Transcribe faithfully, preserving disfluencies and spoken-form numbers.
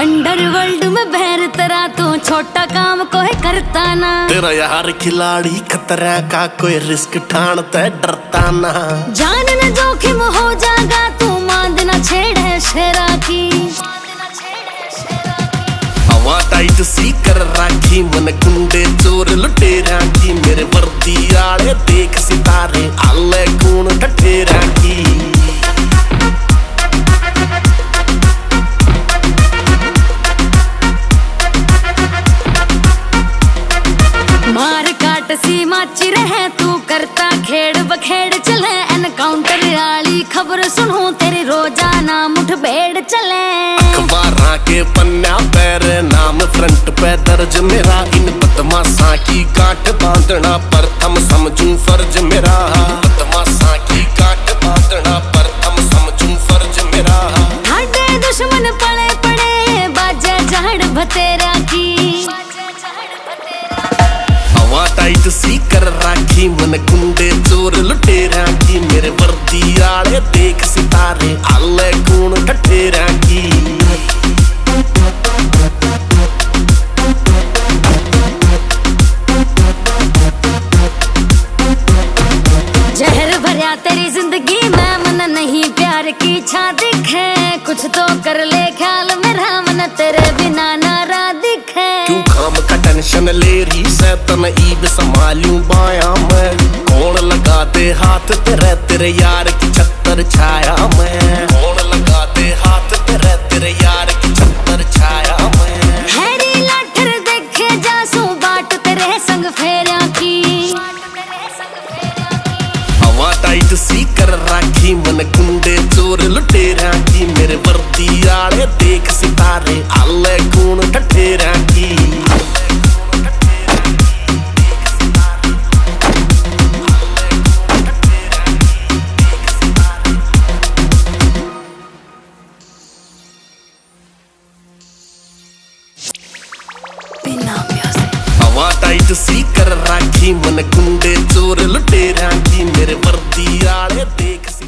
Underworld में भैर तेरा तो छोटा काम को है करता ना। तेरा यार खिलाड़ी खतरा का कोई रिस्क ठाणता है डरता ना। जान न जोखिम हो जागा तू मांद ना छेड़ है शेरा की। हवा टाइट सी कर राखी मन गुंडे चोर लुटेरा की। मेरे वर्दी आड़े देख सितारे आले गुण ठठेरा की। सीमा चिर है तू करता खेड़ बखेड़ चले एनकाउंटर वाली खबर सुनूं तेरे रोजाना मुठभेड़ चले। अखबारा के पन्ना पैर नाम फ्रंट पे दर्ज मेरा। इन बदमाशा की गांठ बांधना प्रथम समझूं फर्ज मेरा। बदमाशा की गांठ बांधना प्रथम समझूं फर्ज मेरा। हाडे दुश्मन पड़े पड़े बाजा झाड़ भतेरा की। टाइट सी कर राखी मन गुंडे चोर लुटेरा की। मेरे वर्दी आड़े देख सितारे आले गुण ठठेरा की। जहर भरया तेरी जिंदगी में मन नहीं प्यार की छा दिखे। कुछ तो कर ले ख्याल मेरा मन तेरे बिना नारा दिखे। क्यों काम का टेंशन ले रही सैतन ईब संभालूं बाया मैं। कौन लगाते हाथ तेरे तेरे यार की छत्तर छाया मैं। कौन लगाते हाथ तेरे तेरे यार की छत्तर छाया मैं। हैरी लाठर देखे जासू बाट तेरे संग फेरा की। हवा टाइट सी कर राखी मन गुंडे चोर लुटेरा की। मेरे वर्दी आड़े देख सितारे आले गुण ठठेरा की। हवा टाइट सी कर राखी मन गुंडे चोर लुटेरा की। मेरे वर्दी आड़े देख।